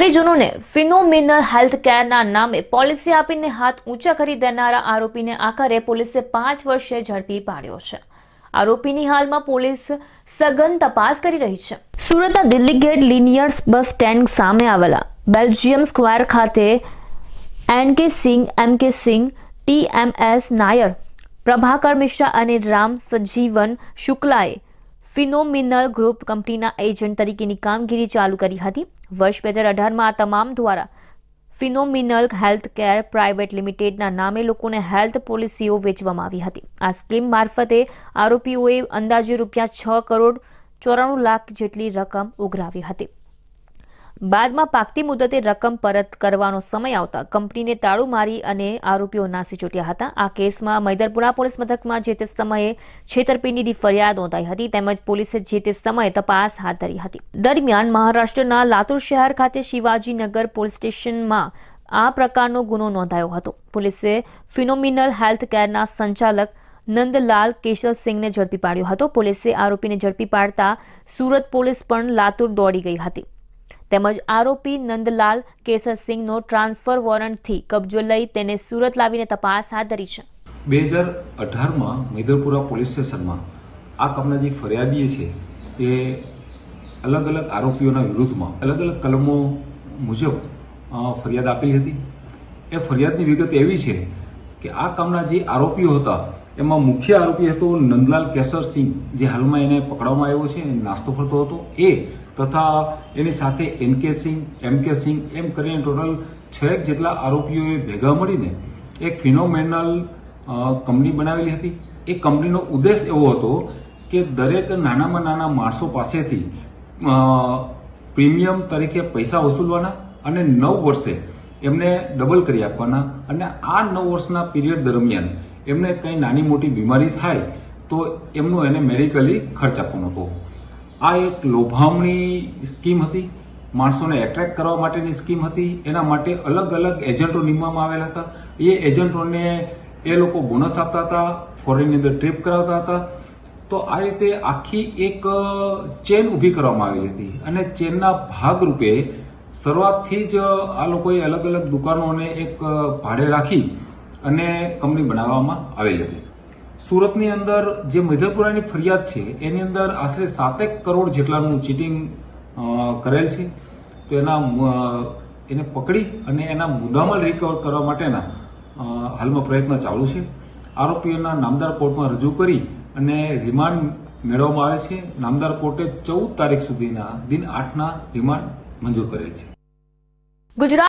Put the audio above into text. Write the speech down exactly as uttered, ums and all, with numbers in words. परिजनों phenomenal health care ना नामे policy आपीने हाथ ऊंचा करी देनारा आरोपी ने आखिर पुलिस पांच वर्षे झड़पी पाड्यो छे। आरोपीनी हालमां पुलिस सघन तपास करी रही छे। सूरतना Delhi gate linear bus stand सामे आवेला बेल्जियम स्क्वायर खाते NK Singh, MK Singh, TMS Nair, Prabhakar Mishra अने राम सजीवन शुक्लाए फिनोमिनल ग्रुप कंपनीना एजेंट तरीकेनी कामगीरी चालू करी हती। वर्ष दो हज़ार अठारह में आ तमाम द्वारा फिनोमिनल हेल्थ केयर प्राइवेट लिमिटेडना नामे लोकोने हेल्थ पॉलिसीओ वेचवामां आवी हती। आ स्कीम मार्फते आरोपीओए अंदाजे रूपिया छ करोड़ चौराणु लाख जेटली रकम उघरावी हती। बादमां पाकती मुदते रकम परत करवानो समय आवता कंपनीने ताळू मारी अने आरोपीओ नासी छूट्या हता। आ केसमां मैदरपुरा पोलीस मथकमां जे ते समये छेतरपिंडीनी फरियाद नोंधाई हती તેમજ પોલીસે જે તે સમયે તપાસ હાથ ધરી હતી। દરમિયાન મહારાષ્ટ્રના લાતુર શહેર ખાતે શિવાજીનગર પોલીસ સ્ટેશનમાં આ પ્રકારનો ગુનો નોંધાયો હતો। પોલીસે ફિનોમિનલ હેલ્થ કેરના સંચાલક नंदलाल केशल सिंह ने झड़पी पाड्यो હતો। પોલીસે આરોપીને ઝડપી પાડતા સુરત પોલીસ પણ લાતુર દોડી ગઈ હતી। તેમજ આરોપી નંદલાલ કેસર સિંહનો ટ્રાન્સફર વોરંટથી કબજો લઈ તેને સુરત લાવીને તપાસ હાથ ધરી છે। બે હજાર અઢાર માં મેદરપુરા પોલીસ સ્ટેશનમાં આ કામના જે ફરિયાદી છે એ અલગ અલગ આરોપીઓના વિરુદ્ધમાં અલગ અલગ કલમો મુજબ ફરિયાદ આપેલી હતી। એ ફરિયાદની વિગત એવી છે કે આ કામના જે આરોપીઓ હતા એમાં મુખ્ય આરોપી હતો નંદલાલ કેસર સિંહ, જે હાલમાં એને પકડવામાં આવ્યો છે, નાસ્તો ફરતો હતો એ, તથા એની સાથે એનકે સિંહ, એમકે સિંહ એમ કરીને ટોટલ છ જેટલા આરોપીઓએ ભેગા મળીને એક ફિનોમેનલ કંપની બનાવેલી હતી। એ કંપનીનો ઉદ્દેશ એવો હતો કે દરેક નાનામાં નાના માણસો પાસેથી પ્રીમિયમ તરીકે પૈસા વસૂલવાના અને નવ વર્ષે એમને ડબલ કરી આપવાના અને આ નવ વર્ષના પીરિયડ દરમિયાન એમને કંઈ નાની મોટી બીમારી થાય તો એમનો એને મેડિકલી ખર્ચ આપવાનો હતો। આ એક લોભામણી સ્કીમ હતી, માણસોને એટ્રેક્ટ કરવા માટેની સ્કીમ હતી। એના માટે અલગ અલગ એજન્ટો નીમવામાં આવેલા હતા। એ એજન્ટોને એ લોકો બોનસ આપતા હતા, ફોરેનની અંદર ટ્રીપ કરાવતા હતા। તો આ રીતે આખી એક ચેન ઊભી કરવામાં આવેલી હતી અને ચેનના ભાગરૂપે શરૂઆતથી જ આ લોકોએ અલગ અલગ દુકાનોને એક ભાડે રાખી અને કંપની બનાવવામાં આવેલી હતી। સુરતની અંદર જે મધરપુરાની ફરિયાદ છે એની અંદર આશરે સાતેક કરોડ જેટલાનું ચીટિંગ કરેલ છે। તો એના એને પકડી અને એના મુદ્દામાલ રિકવર કરવા માટેના હાલમાં પ્રયત્ન ચાલુ છે। આરોપીઓના નામદાર કોર્ટમાં રજૂ કરી અને રિમાન્ડ મેળવવામાં આવે છે। નામદાર કોર્ટે ચૌદ તારીખ સુધીના દિન આઠના રિમાન્ડ મંજૂર કરેલ છે। ગુજરાત